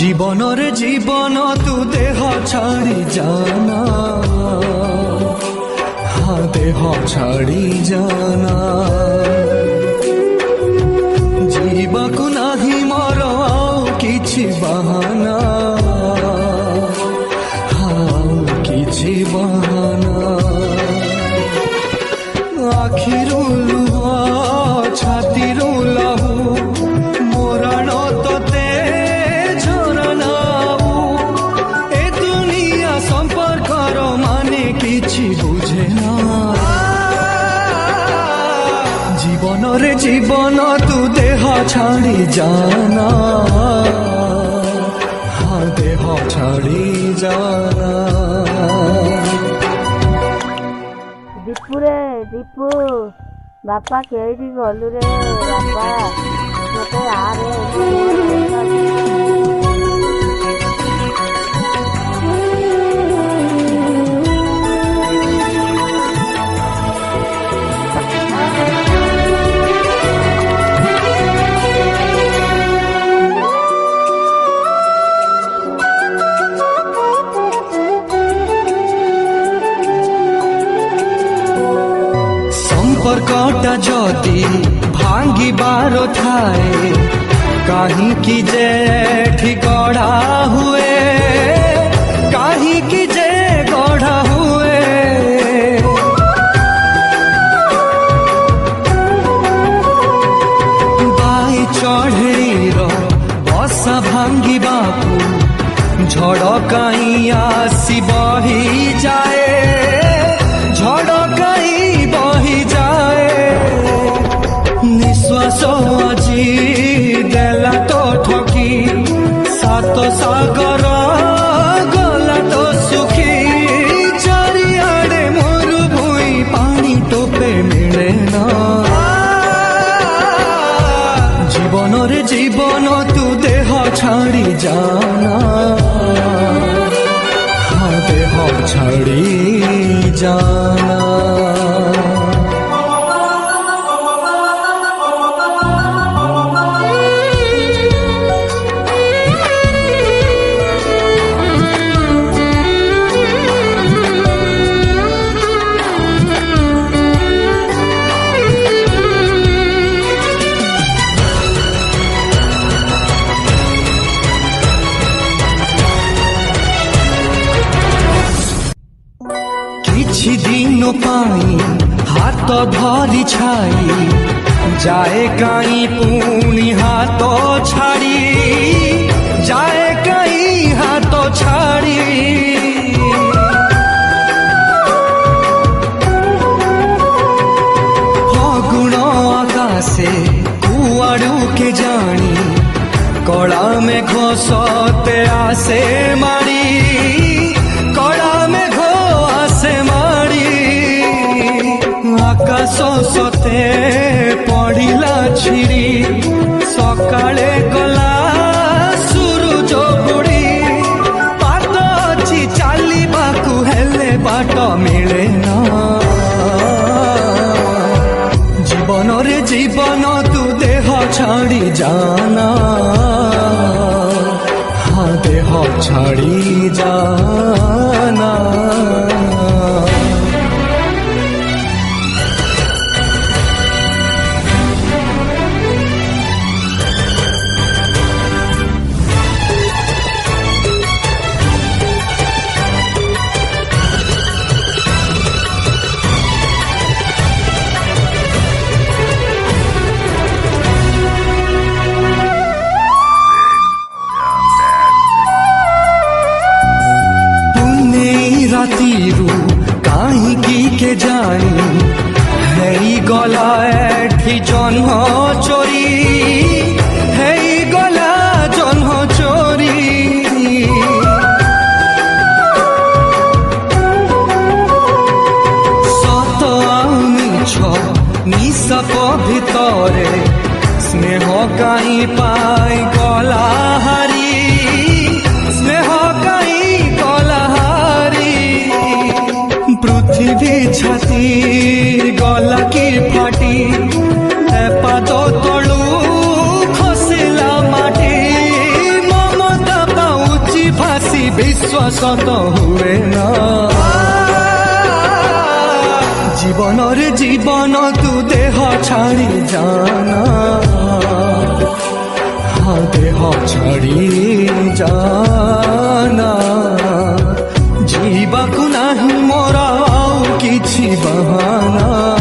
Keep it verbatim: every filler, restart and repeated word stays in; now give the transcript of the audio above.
जीवन रे जीवन तू देह छाड़ी जाना, हाँ देह छाड़ी जाना। जीवाकु नाही मोर आउ किछि बहाना, हाँ किछि बहाना। आखिरु लुहा छातिरु लहू जीवन रे जीवन तू देह छाड़ी जाना, हाँ देह छाड़ी जाना। दीपू रे दीपू बापा केडी गलु रे बापा मते आ रे संपर्कटा जदि भांगिबार थाए कहीं कि जे ठिकड़ा हुए कहीं कि जे गढ़ा हुए। बाई चढ़ेर बसा भांगी बापू झड़ कहीं आसी बही जाए झड़ कहीं बही जाए। निश्वास आजी देला तो ठकी सात सागर गला तो सुखी। चारियाड़े मरुभूमि पानी टोपे मिले ना, जीवन रे जीवन तू देह छाड़ी जाना, हाँ देह छाड़ी जाना। किछि दिन पाई हाथ धरी छाई जाए कहीं पुणी हाथ छाड़ी जाए कहीं हाथ छाड़ी। फगुण आकाशे कुआड़ू के जानी कड़ा में घोसते आसे मारी कड़ा में आकाश सते पड़िला छिड़ी सकाले गला सूरज बुड़ी। पात अच्छी चलवाकू हेले बाट मिले ना, जीवन रे जीवन तू देह छाड़ी जाना, हाँ देह छाड़ी जाना। के जानी है गला एठी जन्म चोरी है गला जन्म चोरी। सत आछ निशप भितरे स्नेह कहीं पाई गला हारी स्नेह कहीं गला हारी। पृथ्वी छातीर गला की फाटी पाद तलू खसिला माटी ममता विश्वास तो हुए ना। जीवन रे जीवन तू देह छाड़ी जाना, हाँ देह छाड़ी जाना। जीवा को नहीं मोरा आउ किछि बहाना।